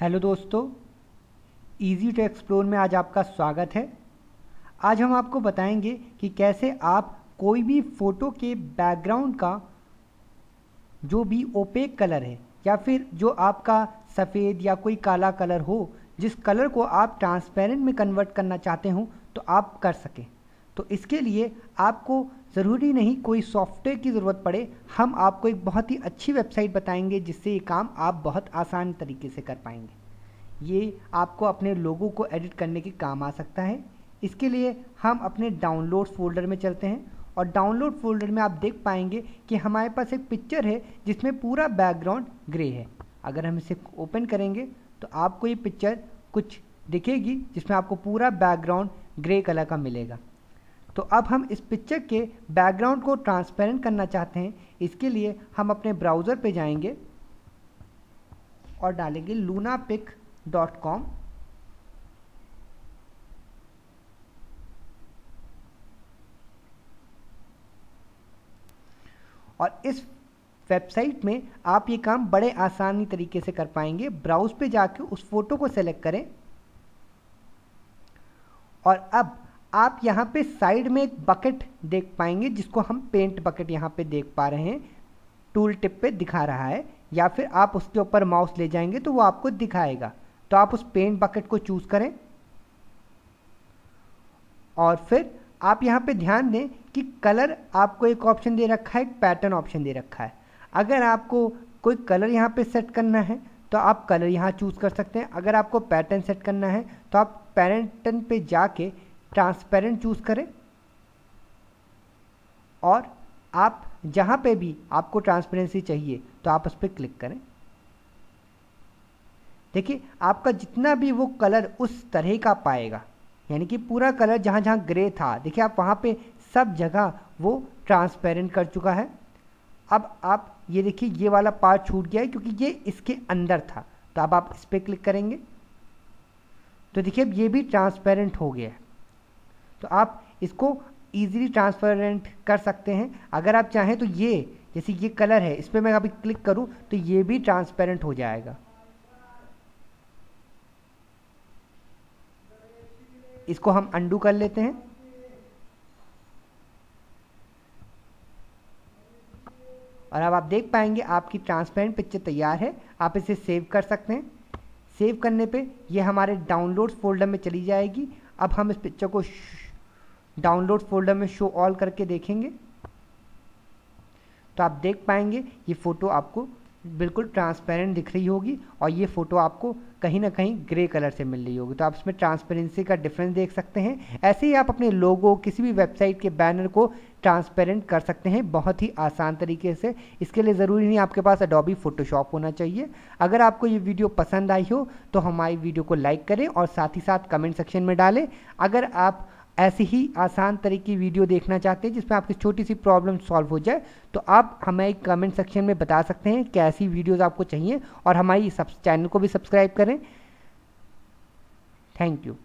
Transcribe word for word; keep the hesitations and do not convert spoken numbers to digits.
Hello दोस्तों, easy to explore में आज आपका स्वागत है। आज हम आपको बताएंगे कि कैसे आप कोई भी फ़ोटो के बैकग्राउंड का जो भी ओपेक कलर है या फिर जो आपका सफ़ेद या कोई काला कलर हो, जिस कलर को आप ट्रांसपेरेंट में कन्वर्ट करना चाहते हो तो आप कर सकें। तो इसके लिए आपको ज़रूरी नहीं कोई सॉफ्टवेयर की ज़रूरत पड़े। हम आपको एक बहुत ही अच्छी वेबसाइट बताएंगे जिससे ये काम आप बहुत आसान तरीके से कर पाएंगे। ये आपको अपने लोगों को एडिट करने के काम आ सकता है। इसके लिए हम अपने डाउनलोड फोल्डर में चलते हैं और डाउनलोड फोल्डर में आप देख पाएंगे कि हमारे पास एक पिक्चर है जिसमें पूरा बैकग्राउंड ग्रे है। अगर हम इसे ओपन करेंगे तो आपको ये पिक्चर कुछ दिखेगी जिसमें आपको पूरा बैकग्राउंड ग्रे कलर का मिलेगा। तो अब हम इस पिक्चर के बैकग्राउंड को ट्रांसपेरेंट करना चाहते हैं। इसके लिए हम अपने ब्राउज़र पे जाएंगे और डालेंगे लूना पिक डॉट कॉम। और इस वेबसाइट में आप ये काम बड़े आसानी तरीके से कर पाएंगे। ब्राउज़ पे जाके उस फ़ोटो को सेलेक्ट करें और अब आप यहाँ पे साइड में एक बकेट देख पाएंगे जिसको हम पेंट बकेट यहाँ पे देख पा रहे हैं। टूल टिप पे दिखा रहा है या फिर आप उसके ऊपर माउस ले जाएंगे तो वो आपको दिखाएगा। तो आप उस पेंट बकेट को चूज़ करें और फिर आप यहाँ पे ध्यान दें कि कलर आपको एक ऑप्शन दे रखा है, एक पैटर्न ऑप्शन दे रखा है। अगर आपको कोई कलर यहाँ पर सेट करना है तो आप कलर यहाँ चूज़ कर सकते हैं। अगर आपको पैटर्न सेट करना है तो आप पैटर्न पर जाके ट्रांसपेरेंट चूज़ करें और आप जहाँ पे भी आपको ट्रांसपेरेंसी चाहिए तो आप उस पर क्लिक करें। देखिए आपका जितना भी वो कलर उस तरह का पाएगा, यानी कि पूरा कलर जहाँ जहाँ ग्रे था, देखिए आप वहाँ पे सब जगह वो ट्रांसपेरेंट कर चुका है। अब आप ये देखिए ये वाला पार्ट छूट गया है क्योंकि ये इसके अंदर था। तो अब आप इस पर क्लिक करेंगे तो देखिए अब ये भी ट्रांसपेरेंट हो गया है। तो आप इसको ईजिली ट्रांसपेरेंट कर सकते हैं। अगर आप चाहें तो ये जैसे ये कलर है, इस पर मैं अभी क्लिक करूं तो ये भी ट्रांसपेरेंट हो जाएगा। इसको हम अंडू कर लेते हैं। और अब आप देख पाएंगे आपकी ट्रांसपेरेंट पिक्चर तैयार है। आप इसे सेव कर सकते हैं। सेव करने पे ये हमारे डाउनलोड्स फोल्डर में चली जाएगी। अब हम इस पिक्चर को डाउनलोड फोल्डर में शो ऑल करके देखेंगे तो आप देख पाएंगे ये फ़ोटो आपको बिल्कुल ट्रांसपेरेंट दिख रही होगी और ये फ़ोटो आपको कहीं ना कहीं ग्रे कलर से मिल रही होगी। तो आप इसमें ट्रांसपेरेंसी का डिफरेंस देख सकते हैं। ऐसे ही आप अपने लोगो, किसी भी वेबसाइट के बैनर को ट्रांसपेरेंट कर सकते हैं बहुत ही आसान तरीके से। इसके लिए ज़रूरी नहीं आपके पास अडोबी फ़ोटोशॉप होना चाहिए। अगर आपको ये वीडियो पसंद आई हो तो हमारी वीडियो को लाइक करें और साथ ही साथ कमेंट सेक्शन में डालें। अगर आप ऐसे ही आसान तरीके की वीडियो देखना चाहते हैं जिसमें आपकी छोटी सी प्रॉब्लम सॉल्व हो जाए तो आप हमें कमेंट सेक्शन में बता सकते हैं कैसी वीडियोस आपको चाहिए और हमारी सब चैनल को भी सब्सक्राइब करें। Thank you.